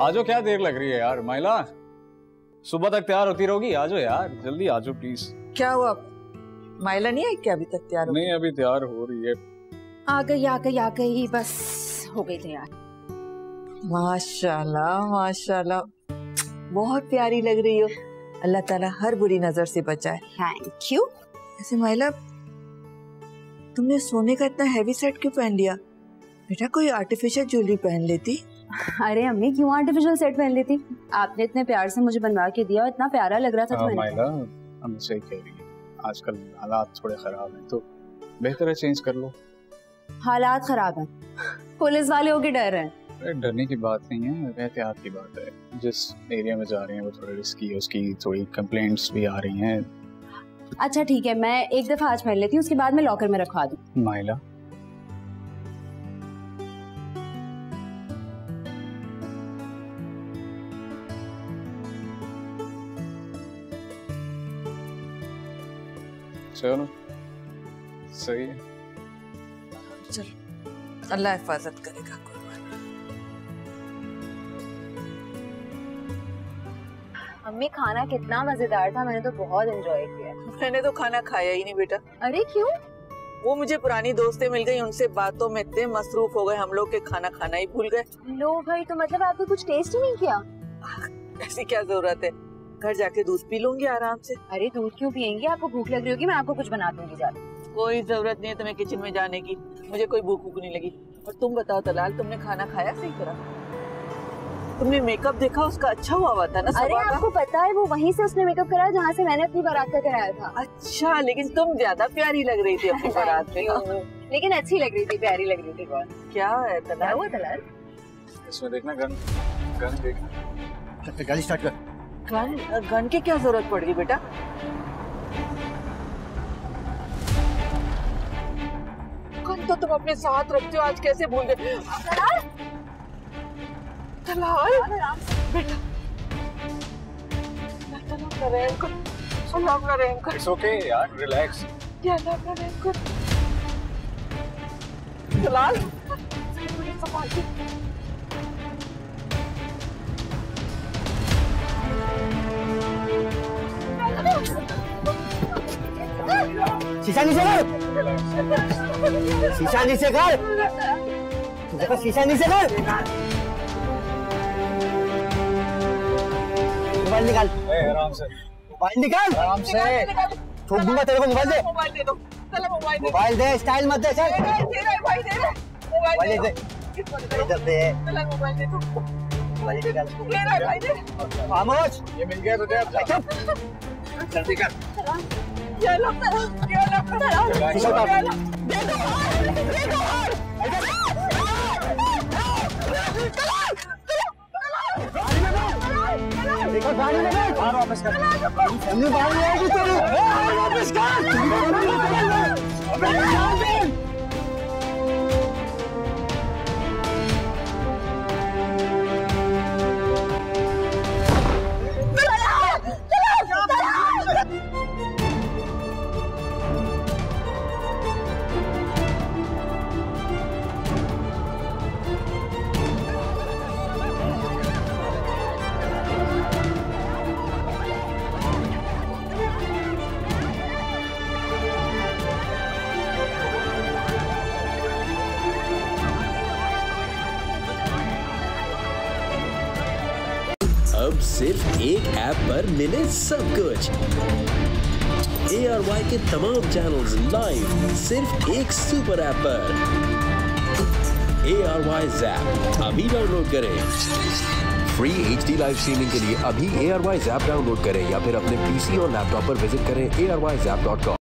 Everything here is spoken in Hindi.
आजो, क्या देर लग रही है यार माइला, सुबह तक तैयार होती रहोगी। आजो यार, जल्दी आजो प्लीज। क्या हुआ, माइला नहीं आई क्या अभी तक? तैयार नहीं, अभी तैयार हो रही है। आ गई, बस हो गई तैयार। माशाल्लाह माशाल्लाह, बहुत प्यारी लग रही हो। अल्लाह ताला हर बुरी नजर से बचाए। Thank you. ऐसे माइला, तुमने सोने का इतना हैवी सेट क्यों पहन लिया? बेटा कोई आर्टिफिशियल ज्वेलरी पहन लेती। अरे अम्मी, क्यों आर्टिफिशियल सेट पहन लेती? आपने इतने प्यार से मुझे बनवा के दिया और इतना प्यारा लग रहा था। माइला हम सही कह रही है, आजकल हालात थोड़े खराब हैं तो बेहतर है चेंज कर लो। हालात खराब हैं, पुलिस वाले होके डर रहे हैं। डरने की बात नहीं है, एहतियात की बात है। जिस एरिया में जा रहे हैं वो थोड़ा रिस्की है, उसकी थोड़ी कंप्लेंट्स भी आ रही हैं। अच्छा ठीक है, मैं एक दफा आज पहन लेती हूँ, उसके बाद मैं लॉकर में रखवा दूँ। माइला चलो सही है, चलो अल्लाह हिफाजत करेगा। मम्मी खाना कितना मजेदार था, मैंने तो बहुत एंजॉय किया। मैंने तो खाना खाया ही नहीं बेटा। अरे क्यों? वो मुझे पुरानी दोस्तें मिल गई, उनसे बातों में इतने मसरूफ हो गए हम लोग के खाना खाना ही भूल गए। लो भाई, तो मतलब आपने कुछ टेस्ट ही नहीं किया? ऐसी क्या जरूरत है, घर जाके दूध पी लूंगी आराम से। अरे दूध क्यों पियेंगे, आपको भूख लग रही होगी, मैं आपको कुछ बना दूंगी। जाके कोई जरूरत नहीं है तुम्हें किचन में जाने की, मुझे कोई भूख भूख नहीं लगी। और तुम बताओ तलाल, तुमने खाना खाया सही तरह? तुमने मेकअप देखा उसका, अच्छा हुआ था ना? अरे आपको पता है वो वहीं से उसने मेकअप कराया जहाँ से मैंने अपनी बारात का कराया था। अच्छा, लेकिन तुम ज्यादा प्यारी लग रही थी अपनी बारात में। लेकिन अच्छी लग रही थी, प्यारी लग रही थी बहुत। क्या है तलाल? वो तलाल इसमें देखना, गन देखना। गाड़ी स्टार्ट कर। गन की क्या जरूरत पड़ गई बेटा? गन तो तुम अपने साथ रखते हो, आज कैसे भूल गए? तलाल बेटा, इट्स ओके यार, रिलैक्स। तलाल शीशा नीचे कर, शीशा नीचे कर, शीशा नीचे कर, मोबाइल निकाल। आराम से मोबाइल निकाल, आराम से ठोक दूंगा तेरे को। मोबाइल दे, मोबाइल दे दो। चलो मोबाइल दे, स्टाइल मत दे। चल दे दे भाई, दे दे मोबाइल, दे दे इधर दे। चलो मोबाइल दे दो, मोबाइल दे दे भाई, दे। खामोश, ये मिल गया तो दे। अब चल जल्दी कर। ये लो ये लो दे दो, दे दो। देखो गाड़ी में बैठ, बाहर वापस कर। हमने बाहर ले आएगी तेरी, बाहर वापस कर। अबे जान दे। अब सिर्फ एक ऐप पर मिले सब कुछ। एआरवाई के तमाम चैनल्स लाइव सिर्फ एक सुपर ऐप पर। एआरवाई जैप अभी डाउनलोड करें। फ्री HD लाइव स्ट्रीमिंग के लिए अभी एआरवाई जैप डाउनलोड करें या फिर अपने PC और लैपटॉप पर विजिट करें ARYZAP.com।